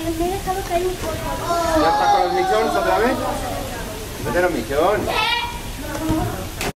me he dejado caer un poco. ¿Ya está con los michones otra vez? Mételo, michón.